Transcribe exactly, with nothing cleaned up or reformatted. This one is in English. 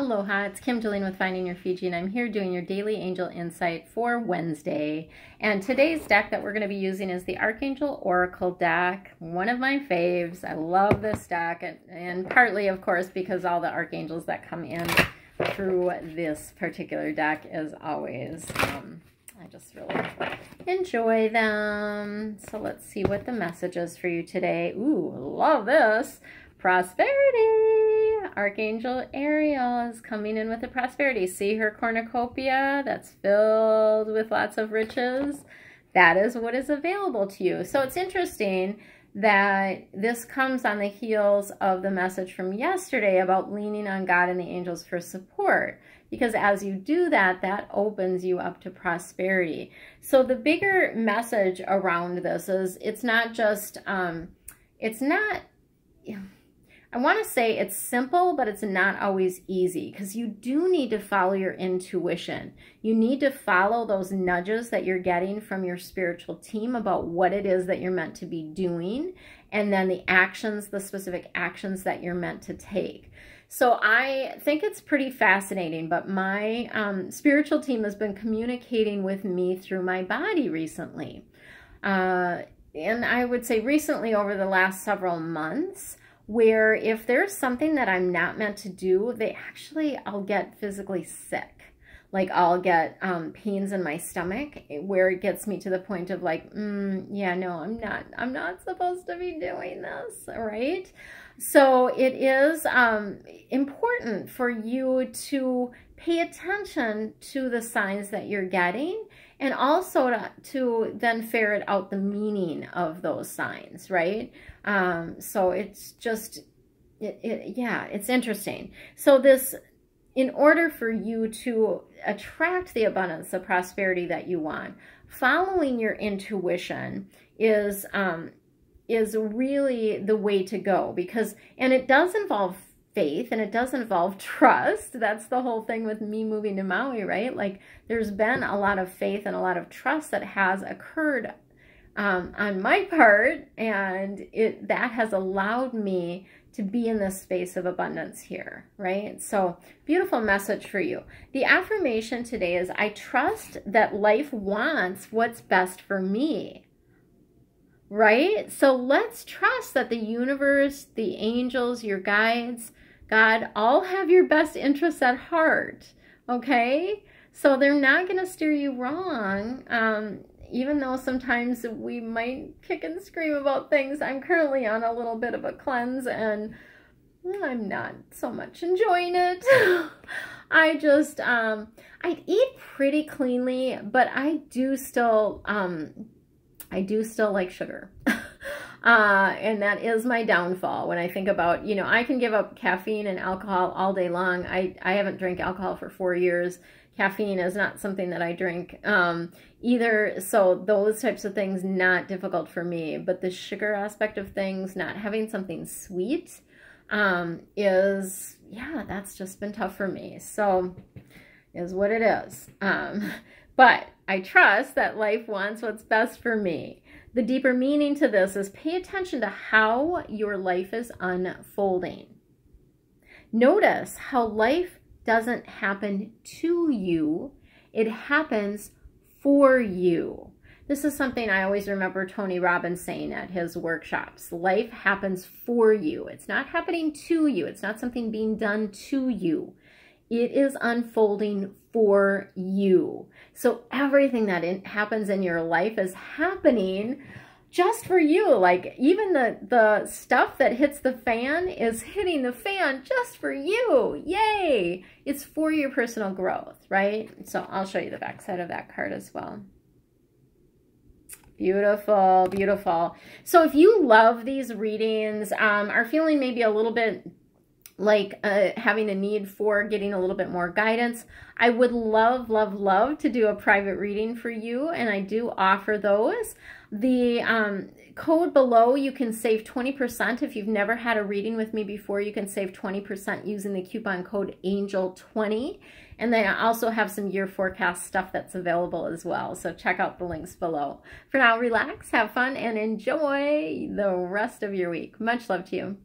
Aloha, it's Kim Julen with Finding Your Fiji, and I'm here doing your Daily Angel Insight for Wednesday. And today's deck that we're going to be using is the Archangel Oracle deck, one of my faves. I love this deck, and, and partly, of course, because all the archangels that come in through this particular deck is always, um, I just really enjoy them. So let's see what the message is for you today. Ooh, love this. Prosperity. Archangel Ariel is coming in with the prosperity. See her cornucopia that's filled with lots of riches? That is what is available to you. So it's interesting that this comes on the heels of the message from yesterday about leaning on God and the angels for support. Because as you do that, that opens you up to prosperity. So the bigger message around this is it's not just, um, it's not... I want to say it's simple, but it's not always easy because you do need to follow your intuition. You need to follow those nudges that you're getting from your spiritual team about what it is that you're meant to be doing, and then the actions, the specific actions that you're meant to take. So I think it's pretty fascinating, but my um, spiritual team has been communicating with me through my body recently. Uh, and I would say recently over the last several months, where if there's something that I'm not meant to do, they actually, I'll get physically sick. Like I'll get um, pains in my stomach where it gets me to the point of like, mm, yeah, no, I'm not, I'm not supposed to be doing this, right? So it is um, important for you to pay attention to the signs that you're getting, and also to, to then ferret out the meaning of those signs, right? Um, so it's just, it, it, yeah, it's interesting. So this, in order for you to attract the abundance, the prosperity that you want, following your intuition is um, is really the way to go. Because, and it does involve faith, and it does involve trust. That's the whole thing with me moving to Maui, right? Like there's been a lot of faith and a lot of trust that has occurred um, on my part, and it that has allowed me to be in this space of abundance here, right? So beautiful message for you. The affirmation today is, I trust that life wants what's best for me. Right? So let's trust that the universe, the angels, your guides, God, all have your best interests at heart, okay? So they're not going to steer you wrong, um, even though sometimes we might kick and scream about things. I'm currently on a little bit of a cleanse, and I'm not so much enjoying it. I just, um, I eat pretty cleanly, but I do still... Um, I do still like sugar, uh, and that is my downfall when I think about, you know, I can give up caffeine and alcohol all day long. I, I haven't drank alcohol for four years. Caffeine is not something that I drink um, either, so those types of things, not difficult for me. But the sugar aspect of things, not having something sweet um, is, yeah, that's just been tough for me. So is what it is. Um, but I trust that life wants what's best for me. The deeper meaning to this is pay attention to how your life is unfolding. Notice how life doesn't happen to you. It happens for you. This is something I always remember Tony Robbins saying at his workshops. Life happens for you. It's not happening to you. It's not something being done to you. It is unfolding for you. So everything that in, happens in your life is happening just for you. Like even the, the stuff that hits the fan is hitting the fan just for you. Yay! It's for your personal growth, right? So I'll show you the backside of that card as well. Beautiful, beautiful. So if you love these readings, um, are feeling maybe a little bit like uh, having a need for getting a little bit more guidance, I would love, love, love to do a private reading for you, and I do offer those. The um, code below, you can save twenty percent. If you've never had a reading with me before, you can save twenty percent using the coupon code angel twenty. And then I also have some year forecast stuff that's available as well. So check out the links below. For now, relax, have fun, and enjoy the rest of your week. Much love to you.